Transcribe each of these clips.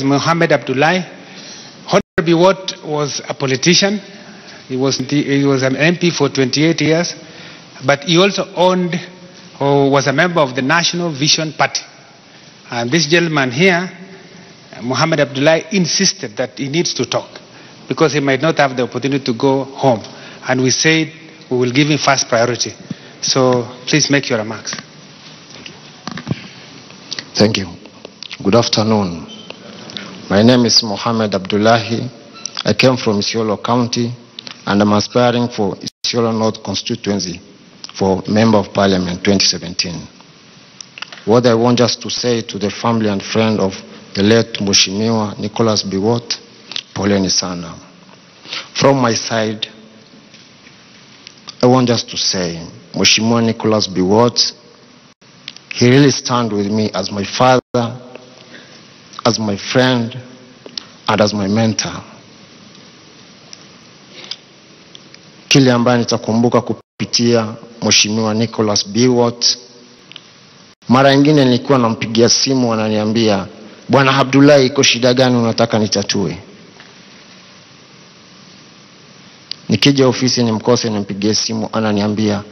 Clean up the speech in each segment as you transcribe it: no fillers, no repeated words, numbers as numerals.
Mohamed Abdullahi. Honorable Biwott was a politician. He was an MP for 28 years, but he also owned or was a member of the National Vision Party. And this gentleman here, Mohamed Abdullahi, insisted that he needs to talk because he might not have the opportunity to go home. And we said we will give him first priority. So please make your remarks. Thank you. Good afternoon. My name is Mohamed Abdullahi. I came from Isiolo County and I'm aspiring for Isiolo North constituency for Member of Parliament 2017. What I want just to say to the family and friend of the late Mheshimiwa Nicholas Biwott, poleni sana. From my side, I want just to say Mheshimiwa Nicholas Biwott, he really stand with me as my father, as my friend, and as my mentor. Kile ambaye nitakumbuka kupitia Mheshimiwa Nicholas Biwott, mara nyingine nilikuwa nampigia simu ananiambia, Bwana Abdullahi, iko shida gani unataka nitatue? Nikija ofisi nimkose nimpigie simu ananiambia,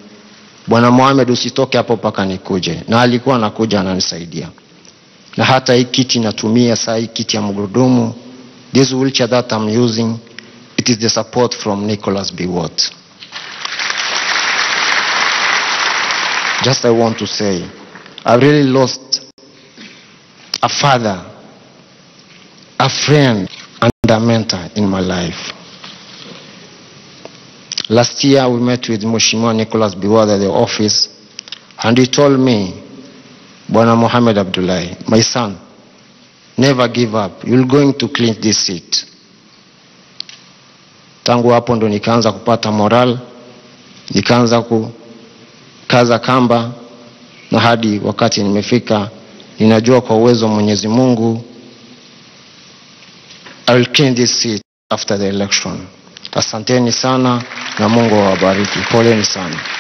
Bwana Mohamed usitoke hapo mpaka nikuje. Na alikuwa anakuja ananisaidia. Na hata hii kiti natumia saa hii kiti ya mgurudumu, this wheelchair that I'm using, it is the support from Nicholas Biwott. Just I want to say, I really lost a father, a friend, and a mentor in my life. Last year we met with Mheshimiwa Nicholas Biwott at the office, and he told me, Bwana Mohamed Abdullahi, my son, never give up. You're going to clean this seat. Tangu hapo ndo nikaanza kupata moral, nikaanza kukaza kamba, na hadi wakati nimefika, ninajua kwa uwezo Mwenyezi Mungu, I will clean this seat after the election. Asanteni sana na Mungu awabariki. Poleni sana.